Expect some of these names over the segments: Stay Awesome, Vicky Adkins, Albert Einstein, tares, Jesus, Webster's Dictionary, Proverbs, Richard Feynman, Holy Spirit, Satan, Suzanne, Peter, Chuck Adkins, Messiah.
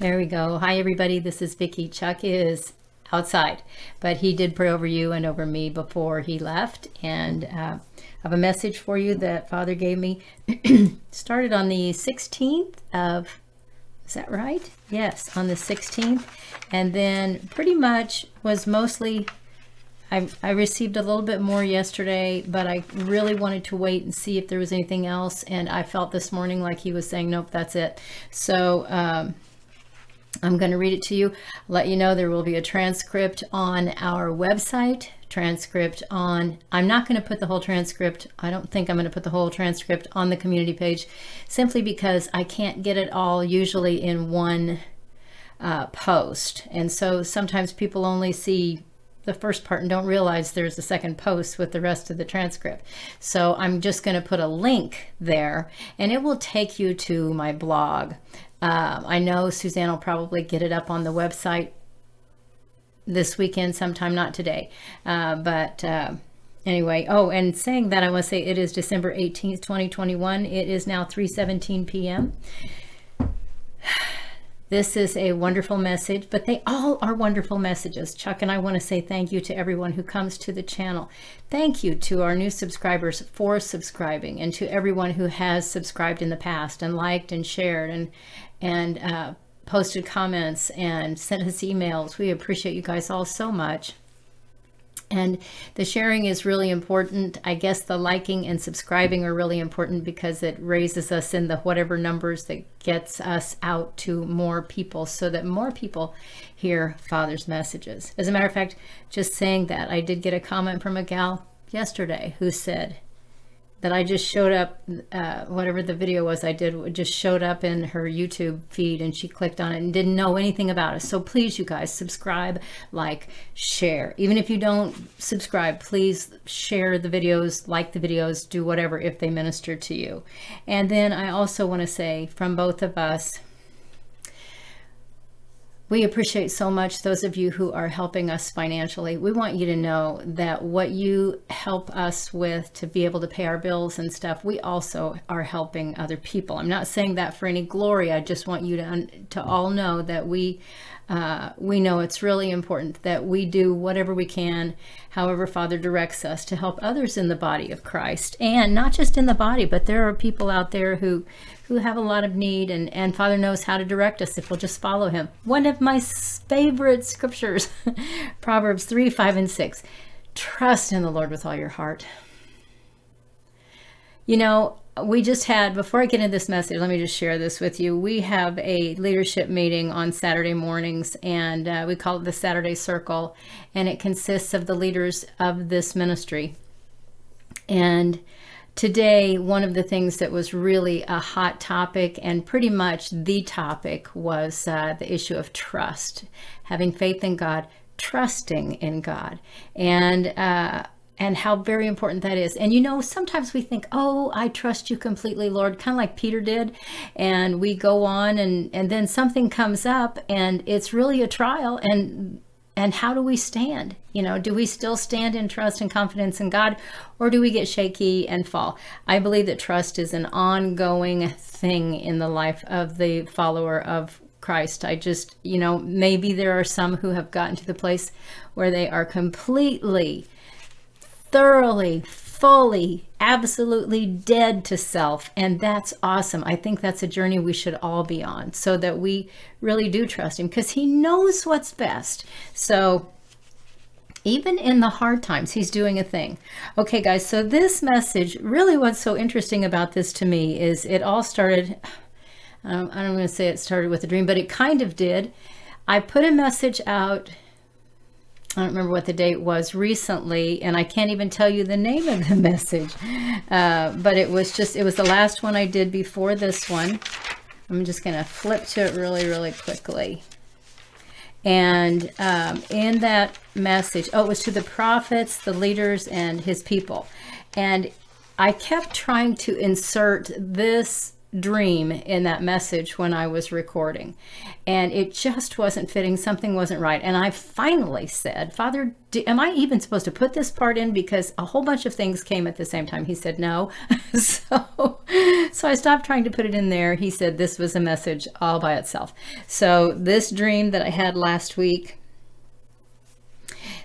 There we go. Hi, everybody. This is Vicky. Chuck is outside, but he did pray over you and over me before he left. And I have a message for you that Father gave me. Started on the 16th of, is that right? Yes, on the 16th. And then pretty much was mostly, I received a little bit more yesterday, but I really wanted to wait and see if there was anything else. And I felt this morning like he was saying, nope, that's it. So I'm going to read it to you. Let you know there will be a transcript on our website. Transcript on, I'm not going to put the whole transcript. I don't think I'm going to put the whole transcript on the community page, simply because I can't get it all usually in one post. And so sometimes people only see the first part and don't realize there's a second post with the rest of the transcript. So I'm just going to put a link there, and it will take you to my blog. I know Suzanne will probably get it up on the website this weekend sometime, not today, but anyway. Oh, and saying that, I want to say it is December 18th, 2021. It is now 3:17 p.m. This is a wonderful message, but they all are wonderful messages. Chuck and I want to say thank you to everyone who comes to the channel. Thank you to our new subscribers for subscribing, and to everyone who has subscribed in the past and liked and shared and posted comments and sent us emails. We appreciate you guys all so much. And the sharing is really important. I guess the liking and subscribing are really important because it raises us in the whatever numbers that gets us out to more people, so that more people hear Father's messages. As a matter of fact, just saying that, I did get a comment from a gal yesterday who said that I just showed up, whatever the video was I did, just showed up in her YouTube feed, and she clicked on it and didn't know anything about us. So please, you guys, subscribe, like, share. Even if you don't subscribe, please share the videos, like the videos, do whatever if they minister to you. And then I also want to say from both of us, we appreciate so much those of you who are helping us financially. We want you to know that what you help us with to be able to pay our bills and stuff, we also are helping other people. I'm not saying that for any glory. I just want you to all know that we know it's really important that we do whatever we can, however Father directs us, to help others in the body of Christ. And not just in the body, but there are people out there who have a lot of need, and Father knows how to direct us if we'll just follow him. One of my favorite scriptures, Proverbs 3, 5, and 6. Trust in the Lord with all your heart. You know, we just had, before I get into this message, let me just share this with you. We have a leadership meeting on Saturday mornings, and we call it the Saturday Circle, and it consists of the leaders of this ministry. And today, one of the things that was really a hot topic, and pretty much the topic, was the issue of trust, having faith in God, trusting in God, and how very important that is. And you know, sometimes we think, oh, I trust you completely, Lord, kind of like Peter did, and we go on, and then something comes up, and it's really a trial, and how do we stand? You know, do we still stand in trust and confidence in God, or do we get shaky and fall? I believe that trust is an ongoing thing in the life of the follower of Christ. I just, you know, maybe there are some who have gotten to the place where they are completely, thoroughly, fully, absolutely dead to self, and that's awesome. I think that's a journey we should all be on, so that we really do trust him, because he knows what's best. So even in the hard times, he's doing a thing. Okay, guys, so this message, really what's so interesting about this to me is it all started, I don't want to say it started with a dream, but it kind of did. I put a message out, I don't remember what the date was, recently, and I can't even tell you the name of the message, but it was the last one I did before this one. I'm just going to flip to it really, really quickly. And in that message, oh, it was to the prophets, the leaders, and his people. And I kept trying to insert this dream in that message when I was recording, and it just wasn't fitting. Something wasn't right. And I finally said, Father, am I even supposed to put this part in? Because a whole bunch of things came at the same time. He said, no. So I stopped trying to put it in there. He said, this was a message all by itself. So this dream that I had last week,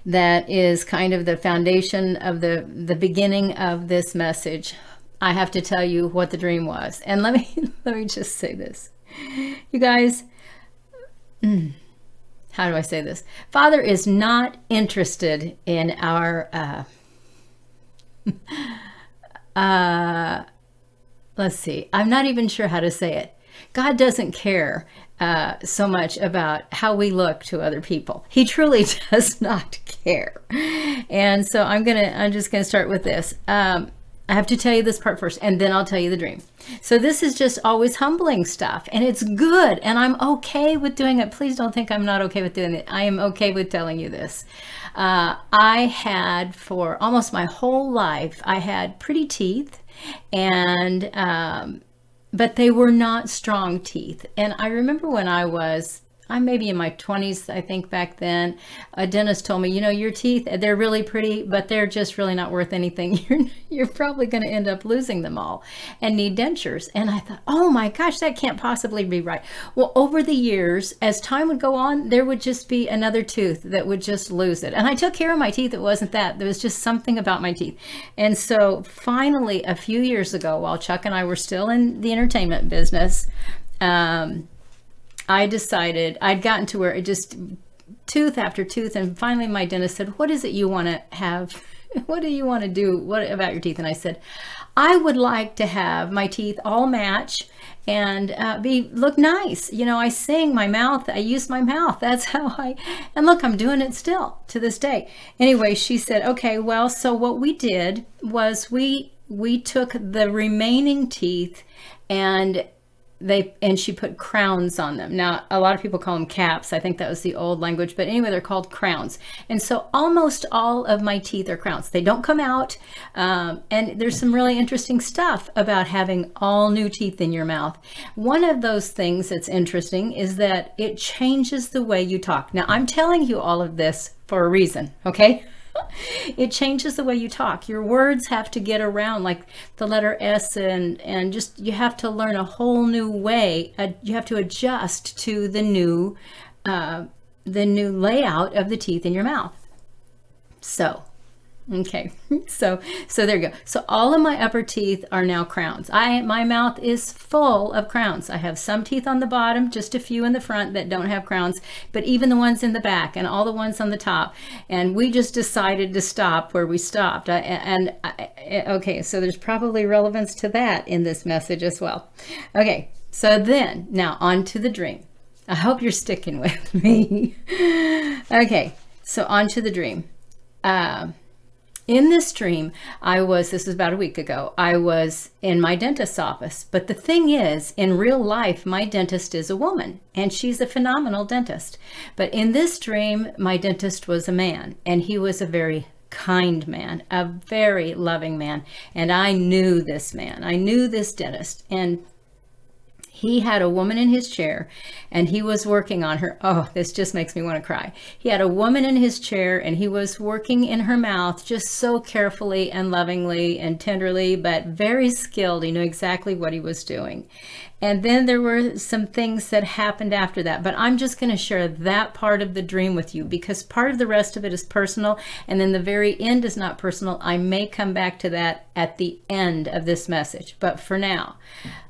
that is kind of the foundation of the beginning of this message. I have to tell you what the dream was. And let me just say this. You guys, how do I say this? Father is not interested in our, let's see, I'm not even sure how to say it. God doesn't care so much about how we look to other people. He truly does not care. And so I'm just gonna start with this. I have to tell you this part first, and then I'll tell you the dream. So this is just always humbling stuff, and it's good, and I'm okay with doing it. Please don't think I'm not okay with doing it. I am okay with telling you this. I had, for almost my whole life, I had pretty teeth, and but they were not strong teeth. And I remember when I was, I'm maybe in my 20s, I think back then, a dentist told me, you know, your teeth, they're really pretty, but they're just really not worth anything. You're probably going to end up losing them all and need dentures. And I thought, oh my gosh, that can't possibly be right. Well, over the years, as time would go on, there would just be another tooth that would just lose it. And I took care of my teeth. It wasn't that. There was just something about my teeth. And so finally, a few years ago, while Chuck and I were still in the entertainment business, I decided, I'd gotten to where it just tooth after tooth, and finally my dentist said, what is it you want to have? What do you want to do? What about your teeth? And I said, I would like to have my teeth all match and look nice. You know, I sing, my mouth, I use my mouth. That's how and look, I'm doing it still to this day. Anyway, she said, okay, well, so what we did was we took the remaining teeth and she put crowns on them. Now, a lot of people call them caps. I think that was the old language, but anyway, they're called crowns. And so almost all of my teeth are crowns. They don't come out. And there's some really interesting stuff about having all new teeth in your mouth. One of those things that's interesting is that it changes the way you talk. Now, I'm telling you all of this for a reason, okay? It changes the way you talk. Your words have to get around, like the letter S, and just, you have to learn a whole new way. You have to adjust to the new layout of the teeth in your mouth. So, okay, so there you go. So all of my upper teeth are now crowns. My mouth is full of crowns. I have some teeth on the bottom, just a few in the front that don't have crowns, but even the ones in the back and all the ones on the top. And we just decided to stop where we stopped. Okay, so there's probably relevance to that in this message as well. Okay, so then now on to the dream. I hope you're sticking with me. Okay, so on to the dream. In this dream, this was about a week ago, I was in my dentist's office. But the thing is, in real life, my dentist is a woman, and she's a phenomenal dentist. But in this dream, my dentist was a man, and he was a very kind man, a very loving man. And I knew this man. I knew this dentist. And he had a woman in his chair, and he was working on her. Oh, this just makes me want to cry. He had a woman in his chair, and he was working in her mouth just so carefully and lovingly and tenderly, but very skilled. He knew exactly what he was doing. And then there were some things that happened after that, but I'm just going to share that part of the dream with you, because part of the rest of it is personal, and then the very end is not personal. I may come back to that at the end of this message, but for now,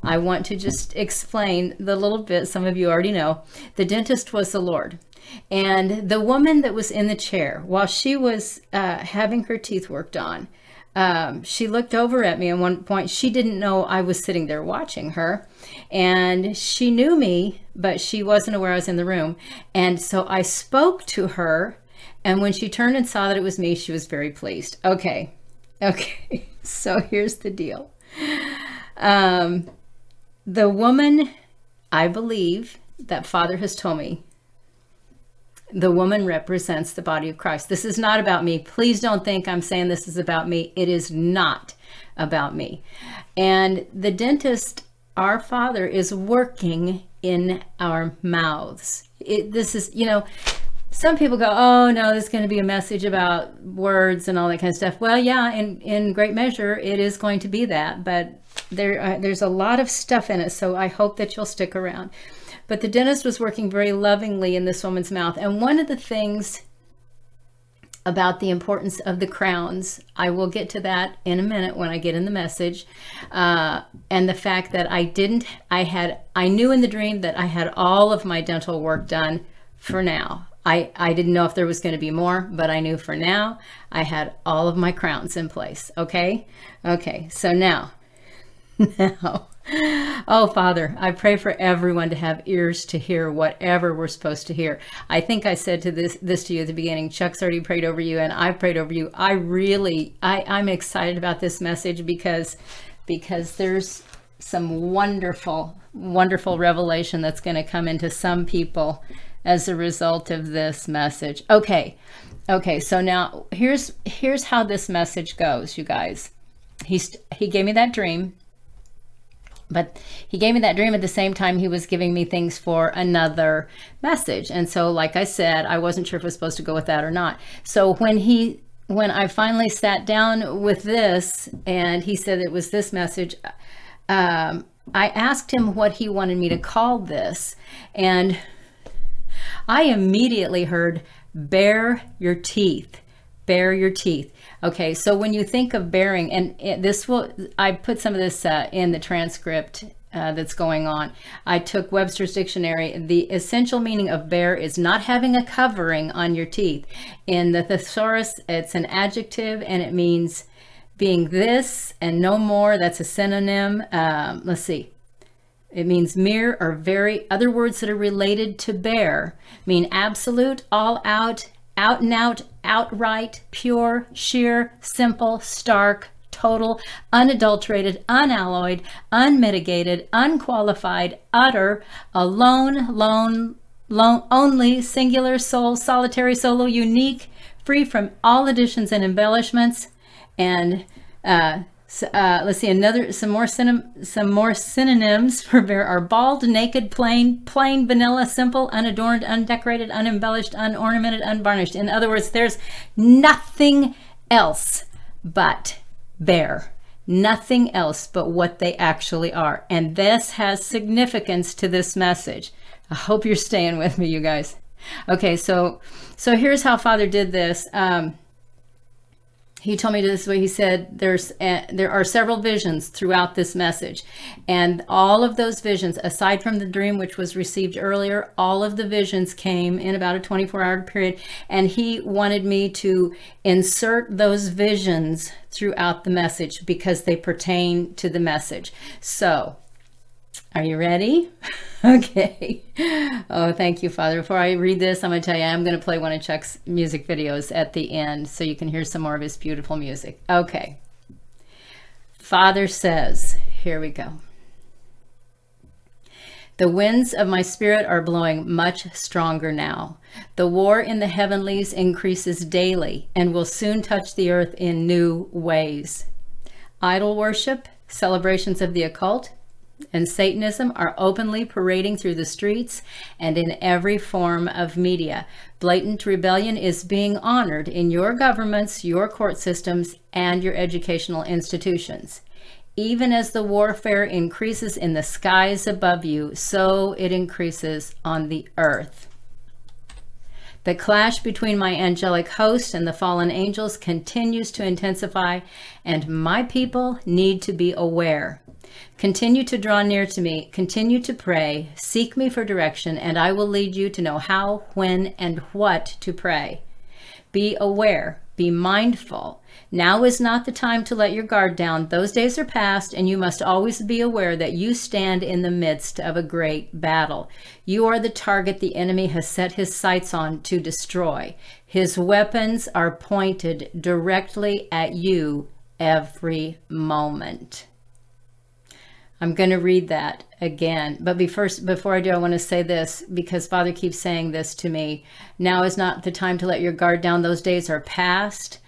I want to just explain the little bit. Some of you already know. The dentist was the Lord, and the woman that was in the chair, while she was having her teeth worked on, she looked over at me at one point. She didn't know I was sitting there watching her, and she knew me, but she wasn't aware I was in the room. And so I spoke to her, and when she turned and saw that it was me, she was very pleased. Okay, so here's the deal. The woman, I believe that Father has told me, the woman represents the body of Christ. This is not about me. Please don't think I'm saying this is about me. It is not about me. And the dentist our Father is working in our mouths. This is, you know, some people go, oh no, there's going to be a message about words and all that kind of stuff. Well, yeah, in great measure, it is going to be that, but there's a lot of stuff in it. So I hope that you'll stick around. But the dentist was working very lovingly in this woman's mouth. And one of the things about the importance of the crowns, I will get to that in a minute when I get in the message, and the fact that I knew in the dream that I had all of my dental work done for now. I didn't know if there was going to be more, but I knew for now I had all of my crowns in place. Okay. Okay. So now, oh Father, I pray for everyone to have ears to hear whatever we're supposed to hear. I think I said to this to you at the beginning, Chuck's already prayed over you and I've prayed over you. I'm excited about this message because there's some wonderful, wonderful revelation that's going to come into some people as a result of this message. Okay. Okay. So now here's how this message goes, you guys. He gave me that dream. But he gave me that dream at the same time he was giving me things for another message. And so, like I said, I wasn't sure if I was supposed to go with that or not. So when I finally sat down with this and he said it was this message, I asked him what he wanted me to call this. And I immediately heard, bare your teeth. Bare your teeth. Okay, so when you think of bearing, and this will, I put some of this in the transcript that's going on. I took Webster's Dictionary. The essential meaning of bare is not having a covering on your teeth. In the thesaurus, it's an adjective and it means being this and no more. That's a synonym. Let's see. It means mere or very. Other words that are related to bare mean absolute, all out, out and out, outright, pure, sheer, simple, stark, total, unadulterated, unalloyed, unmitigated, unqualified, utter, alone, lone, only, singular, sole, solitary, solo, unique, free from all additions and embellishments. And let's see, some more synonyms for bare are bald, naked, plain, vanilla, simple, unadorned, undecorated, unembellished, unornamented, unvarnished. In other words, there's nothing else but bare, nothing else but what they actually are. And this has significance to this message. I hope you're staying with me, you guys. Okay, so here's how Father did this. He told me this way. He said, there are several visions throughout this message, and all of those visions, aside from the dream which was received earlier, all of the visions came in about a 24-hour period, and he wanted me to insert those visions throughout the message because they pertain to the message. So, are you ready? Okay. Oh, thank you, Father. Before I read this, I'm going to tell you, I'm going to play one of Chuck's music videos at the end so you can hear some more of his beautiful music. Okay. Father says, here we go. The winds of my spirit are blowing much stronger now. The war in the heavenlies increases daily and will soon touch the earth in new ways. Idol worship, celebrations of the occult, and Satanism are openly parading through the streets and in every form of media. Blatant rebellion is being honored in your governments, your court systems, and your educational institutions. Even as the warfare increases in the skies above you, so it increases on the earth. The clash between my angelic host and the fallen angels continues to intensify, and my people need to be aware. Continue to draw near to me, continue to pray, seek me for direction, and I will lead you to know how, when, and what to pray. Be aware, be mindful. Now is not the time to let your guard down. Those days are past, and you must always be aware that you stand in the midst of a great battle. You are the target the enemy has set his sights on to destroy. His weapons are pointed directly at you every moment. I'm going to read that again, but before I do, I want to say this because Father keeps saying this to me. Now is not the time to let your guard down. Those days are past.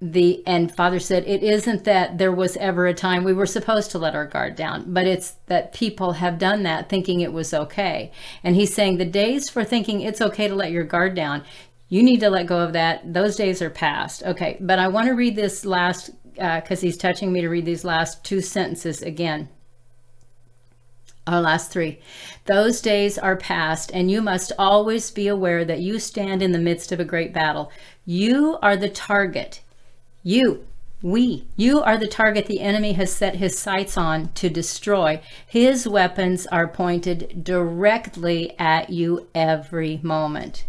And Father said, it isn't that there was ever a time we were supposed to let our guard down, but it's that people have done that thinking it was okay. And he's saying the days for thinking it's okay to let your guard down, you need to let go of that. Those days are past. Okay, but I want to read this last, because he's touching me to read these last two sentences again. Our last three. Those days are past, and you must always be aware that you stand in the midst of a great battle. You are the target. You are the target the enemy has set his sights on to destroy. His weapons are pointed directly at you every moment.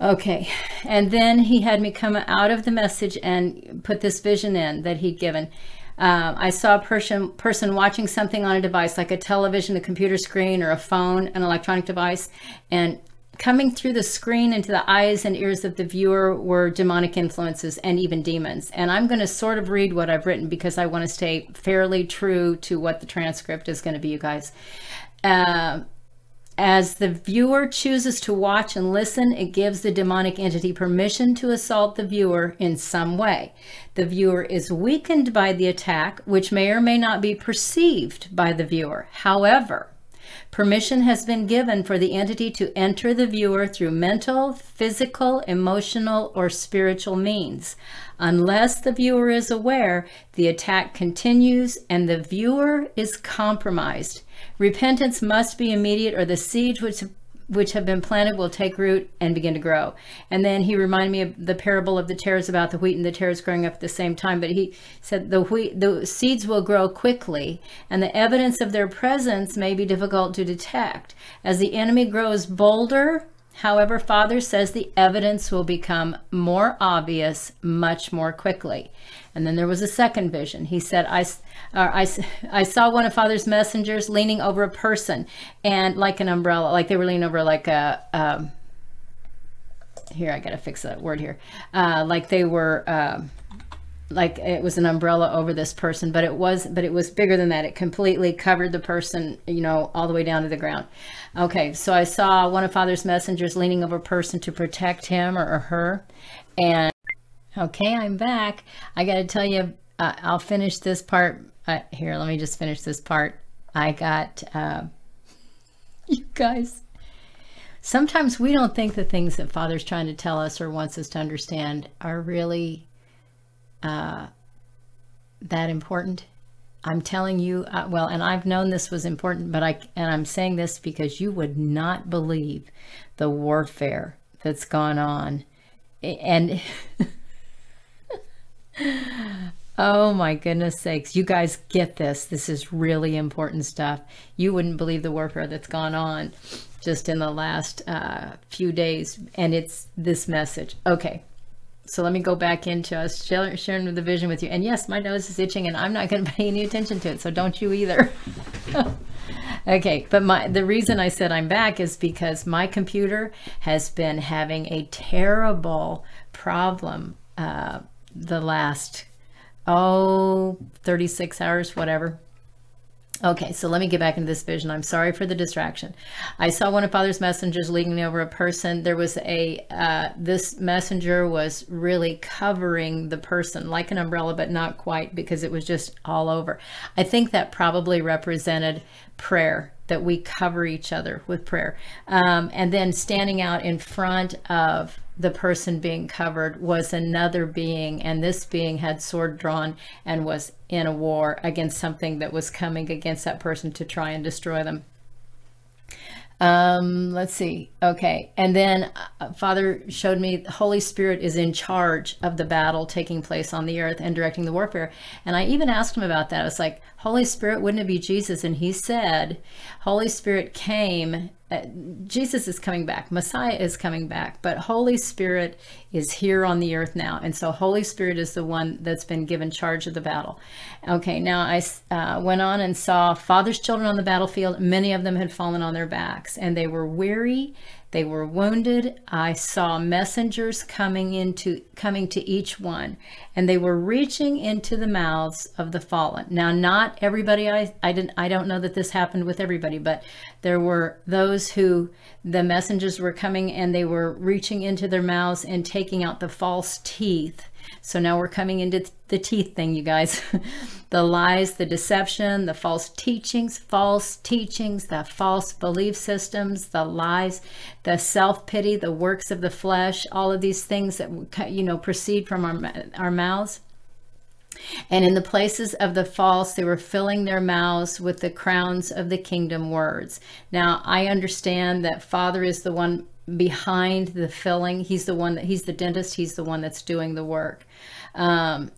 Okay, and then he had me come out of the message and put this vision in that he'd given. I saw a person watching something on a device, like a television, a computer screen, or a phone, an electronic device, and coming through the screen into the eyes and ears of the viewer were demonic influences and even demons. And I'm going to sort of read what I've written because I want to stay fairly true to what the transcript is going to be, you guys. As the viewer chooses to watch and listen, it gives the demonic entity permission to assault the viewer in some way. The viewer is weakened by the attack, which may or may not be perceived by the viewer. However, permission has been given for the entity to enter the viewer through mental, physical, emotional, or spiritual means. Unless the viewer is aware, the attack continues and the viewer is compromised. Repentance must be immediate, or the seeds which have been planted will take root and begin to grow. And then he reminded me of the parable of the tares about the wheat and the tares growing up at the same time. But he said the seeds will grow quickly, and the evidence of their presence may be difficult to detect. As the enemy grows bolder, however, Father says the evidence will become more obvious much more quickly. And then there was a second vision. He said, I saw one of Father's messengers leaning over a person, and like an umbrella, like they were leaning over like a, here, I got to fix that word here. Like they were, like it was an umbrella over this person, but it was bigger than that. It completely covered the person, you know, all the way down to the ground. Okay, so I saw one of Father's messengers leaning over a person to protect him or her. And okay, I'm back. I got to tell you, I'll finish this part. Here, let me just finish this part. I got, you guys, sometimes we don't think the things that Father's trying to tell us or wants us to understand are really that important. I'm telling you, well, and I've known this was important, but I'm saying this because you would not believe the warfare that's gone on. And oh my goodness sakes, you guys get this. This is really important stuff. You wouldn't believe the warfare that's gone on just in the last few days. And it's this message. Okay, so let me go back into us sharing the vision with you. And yes, my nose is itching and I'm not going to pay any attention to it. So don't you either. Okay, but the reason I said I'm back is because my computer has been having a terrible problem the last, 36 hours, whatever. Okay, so let me get back into this vision. I'm sorry for the distraction. I saw one of Father's messengers leaning over a person. There was a, this messenger was really covering the person like an umbrella, but not quite because it was just all over. I think that probably represented prayer, that we cover each other with prayer. And then standing out in front of the person being covered was another being, and this being had sword drawn and was in a war against something that was coming against that person to try and destroy them. Let's see. Okay. And then Father showed me the Holy Spirit is in charge of the battle taking place on the earth and directing the warfare. And I even asked him about that. I was like, Holy Spirit, wouldn't it be Jesus? And he said, Holy Spirit came. Jesus is coming back. Messiah is coming back, but Holy Spirit is here on the earth now. And so Holy Spirit is the one that's been given charge of the battle. Okay, now I went on and saw Father's children on the battlefield. Many of them had fallen on their backs and they were weary. They were wounded. I saw messengers coming to each one, and they were reaching into the mouths of the fallen. Now, not everybody, I don't know that this happened with everybody, but there were those who the messengers were coming and they were reaching into their mouths and taking out the false teeth So now we're coming into the teeth thing, you guys. The lies, the deception, the false teachings, the false belief systems, the lies, the self-pity, the works of the flesh, all of these things that, you know, proceed from our mouths. And in the places of the false, they were filling their mouths with the crowns of the kingdom words. Now, I understand that Father is the one behind the filling. He's the one that, he's the dentist. He's the one that's doing the work. And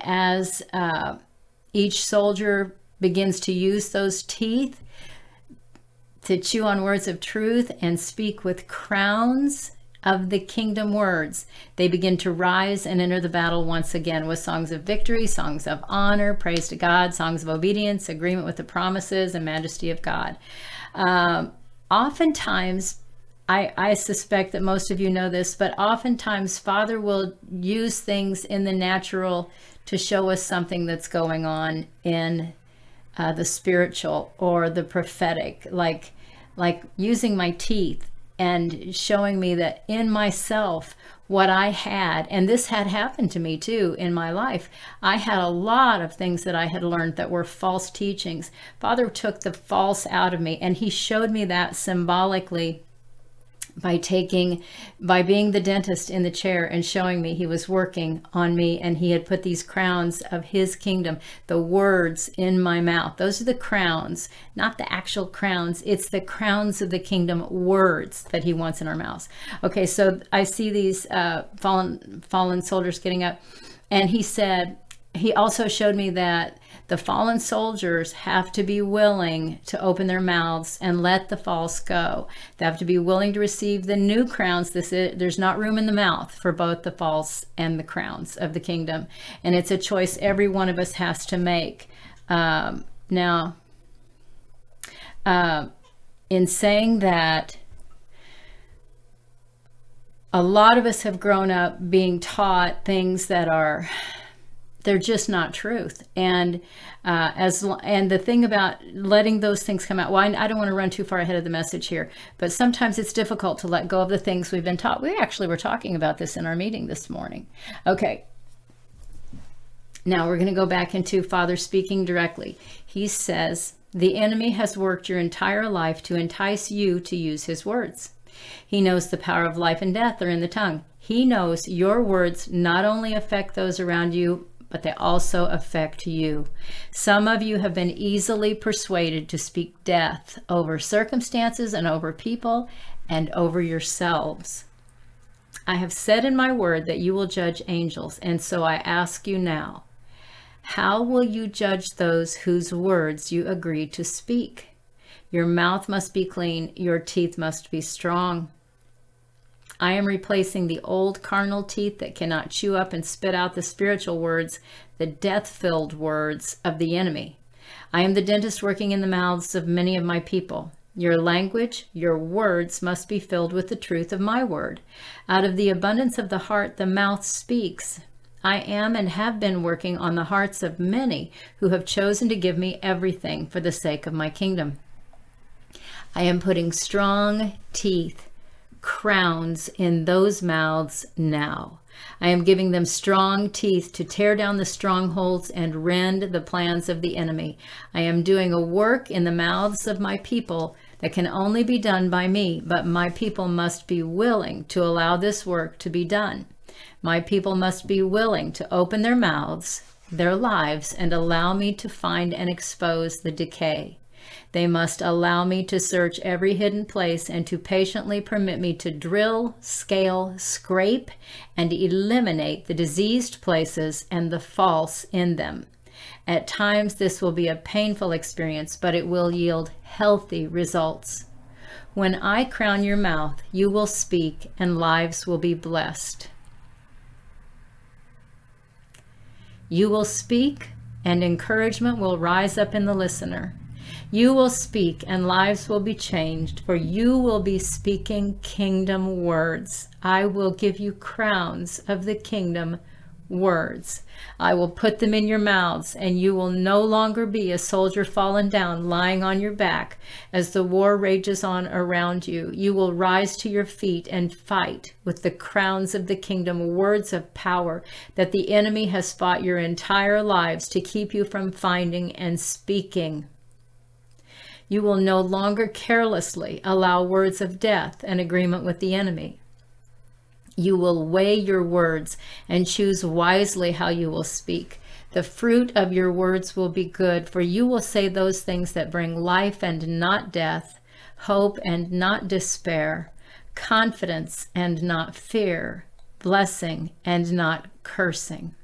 as each soldier begins to use those teeth to chew on words of truth and speak with crowns of the kingdom words, they begin to rise and enter the battle once again with songs of victory, songs of honor, praise to God, songs of obedience, agreement with the promises and majesty of God. Oftentimes, I suspect that most of you know this, but oftentimes Father will use things in the natural to show us something that's going on in the spiritual or the prophetic, like using my teeth and showing me that in myself, what I had, and this had happened to me too in my life, I had a lot of things that I had learned that were false teachings. Father took the false out of me, and he showed me that symbolically by being the dentist in the chair and showing me he was working on me, and he had put these crowns of his kingdom, the words, in my mouth. Those are the crowns, not the actual crowns. It's the crowns of the kingdom words that he wants in our mouths. Okay, so I see these fallen soldiers getting up, and he said, he also showed me that the fallen soldiers have to be willing to open their mouths and let the false go. They have to be willing to receive the new crowns. There's not room in the mouth for both the false and the crowns of the kingdom. And it's a choice every one of us has to make. In saying that, a lot of us have grown up being taught things that are... they're just not truth. And the thing about letting those things come out, well, I don't want to run too far ahead of the message here, but sometimes it's difficult to let go of the things we've been taught. We actually were talking about this in our meeting this morning. Okay, now we're going to go back into Father speaking directly. He says, the enemy has worked your entire life to entice you to use his words. He knows the power of life and death are in the tongue. He knows your words not only affect those around you, but they also affect you. Some of you have been easily persuaded to speak death over circumstances and over people and over yourselves. I have said in my word that you will judge angels, and so I ask you now, how will you judge those whose words you agree to speak? Your mouth must be clean, your teeth must be strong. I am replacing the old carnal teeth that cannot chew up and spit out the spiritual words, the death-filled words of the enemy. I am the dentist working in the mouths of many of my people. Your language, your words must be filled with the truth of my word. Out of the abundance of the heart, the mouth speaks. I am and have been working on the hearts of many who have chosen to give me everything for the sake of my kingdom. I am putting strong teeth, crowns, in those mouths now. I am giving them strong teeth to tear down the strongholds and rend the plans of the enemy. I am doing a work in the mouths of my people that can only be done by me, but my people must be willing to allow this work to be done. My people must be willing to open their mouths, their lives, and allow me to find and expose the decay. They must allow me to search every hidden place and to patiently permit me to drill, scale, scrape, and eliminate the diseased places and the false in them. At times, this will be a painful experience, but it will yield healthy results. When I crown your mouth, you will speak and lives will be blessed. You will speak and encouragement will rise up in the listener. You will speak and lives will be changed, for you will be speaking kingdom words. I will give you crowns of the kingdom words. I will put them in your mouths, and you will no longer be a soldier fallen down, lying on your back as the war rages on around you. You will rise to your feet and fight with the crowns of the kingdom, words of power that the enemy has fought your entire lives to keep you from finding and speaking. You will no longer carelessly allow words of death and agreement with the enemy. You will weigh your words and choose wisely how you will speak. The fruit of your words will be good, for you will say those things that bring life and not death, hope and not despair, confidence and not fear, blessing and not cursing.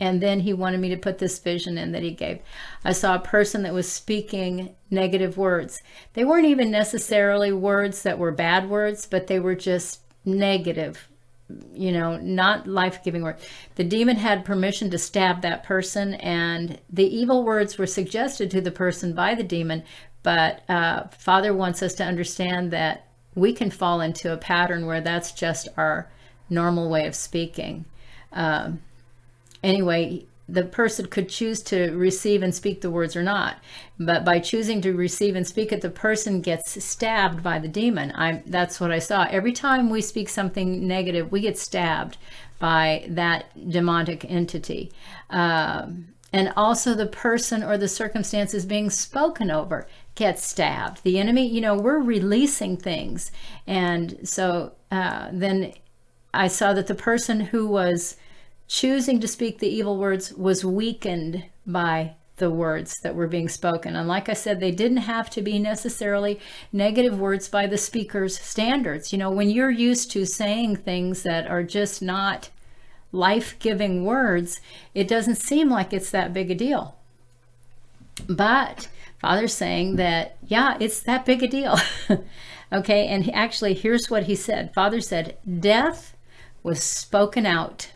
And then he wanted me to put this vision in that he gave. I saw a person that was speaking negative words. They weren't even necessarily words that were bad words, but they were just negative, you know, not life-giving words. The demon had permission to stab that person, and the evil words were suggested to the person by the demon, but Father wants us to understand that we can fall into a pattern where that's just our normal way of speaking. Anyway, the person could choose to receive and speak the words or not, but by choosing to receive and speak it, the person gets stabbed by the demon. That's what I saw. Every time we speak something negative, we get stabbed by that demonic entity. And also the person or the circumstances being spoken over gets stabbed. The enemy, you know, we're releasing things. And so then I saw that the person who was choosing to speak the evil words was weakened by the words that were being spoken. And like I said, they didn't have to be necessarily negative words by the speaker's standards. You know, when you're used to saying things that are just not life-giving words, it doesn't seem like it's that big a deal. But Father's saying that, yeah, it's that big a deal. Okay, and actually, here's what he said. Father said, death was spoken out.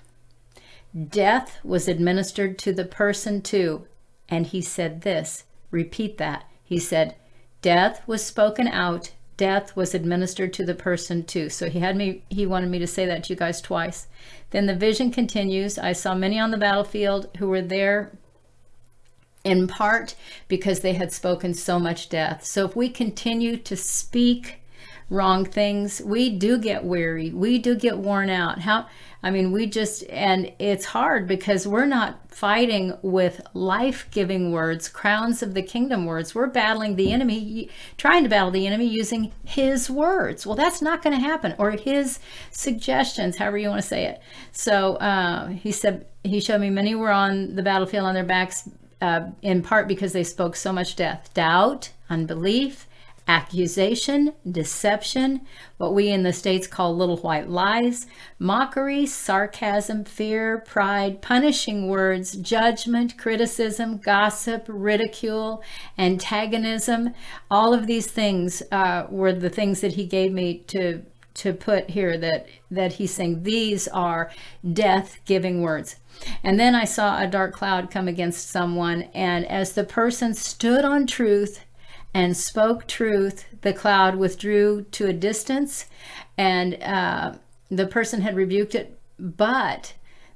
Death was administered to the person too. And he said this, repeat that. He said, death was spoken out. Death was administered to the person too. So he wanted me to say that to you guys twice. Then the vision continues. I saw many on the battlefield who were there in part because they had spoken so much death. So if we continue to speak wrong things, we do get weary. We do get worn out. And it's hard because we're not fighting with life-giving words, crowns of the kingdom words. We're battling the enemy, trying to battle the enemy using his words. Well, that's not going to happen, or his suggestions, however you want to say it. So he said, he showed me many were on the battlefield on their backs in part because they spoke so much death, doubt, unbelief, accusation, deception, what we in the States call little white lies, mockery, sarcasm, fear, pride, punishing words, judgment, criticism, gossip, ridicule, antagonism. All of these things were the things that he gave me to put here, that he's saying these are death-giving words. And then I saw a dark cloud come against someone, and as the person stood on truth and spoke truth, the cloud withdrew to a distance, and the person had rebuked it, but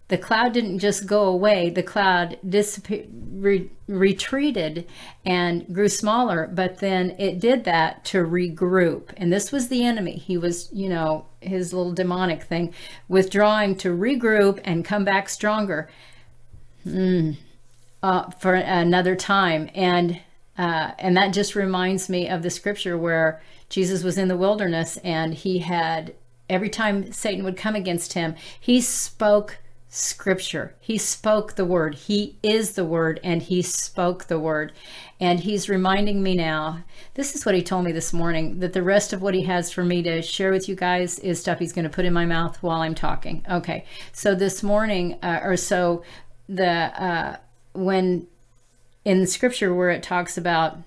the cloud didn't just go away. The cloud retreated and grew smaller, but then it did that to regroup. And this was the enemy. He was, you know, his little demonic thing, withdrawing to regroup and come back stronger for another time. And that just reminds me of the scripture where Jesus was in the wilderness, and he had, every time Satan would come against him, he spoke scripture. He spoke the word. He is the word, and he spoke the word. And he's reminding me now, this is what he told me this morning, that the rest of what he has for me to share with you guys is stuff he's going to put in my mouth while I'm talking. Okay. So this morning, in the scripture where it talks about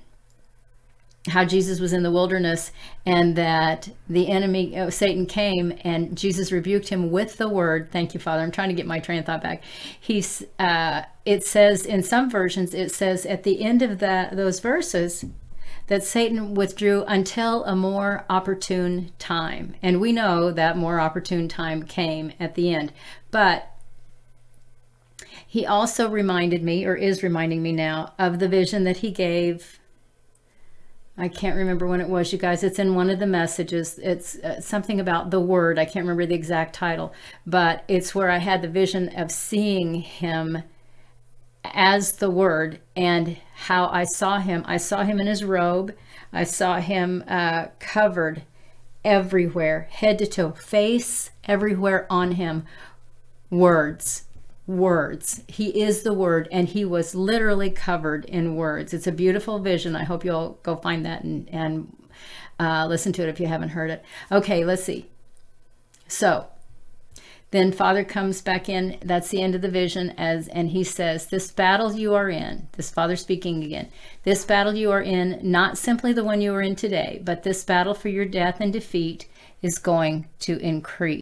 how Jesus was in the wilderness and that the enemy, Satan, came and Jesus rebuked him with the word. Thank you, Father. I'm trying to get my train of thought back. It says in some versions, it says at the end of those verses that Satan withdrew until a more opportune time. And we know that more opportune time came at the end. But He also reminded me, or is reminding me now, of the vision that he gave. I can't remember when it was, you guys. It's in one of the messages. It's something about the Word. I can't remember the exact title, but it's where I had the vision of seeing him as the Word, and how I saw him. I saw him in his robe. I saw him covered everywhere, head to toe, face everywhere on him. Words, words. He is the Word, and he was literally covered in words. It's a beautiful vision. I hope you'll go find that and listen to it if you haven't heard it. Okay, let's see. So then Father comes back in. That's the end of the vision, and he says, this battle you are in, this Father speaking again, this battle you are in, not simply the one you are in today, but this battle for your death and defeat is going to increase.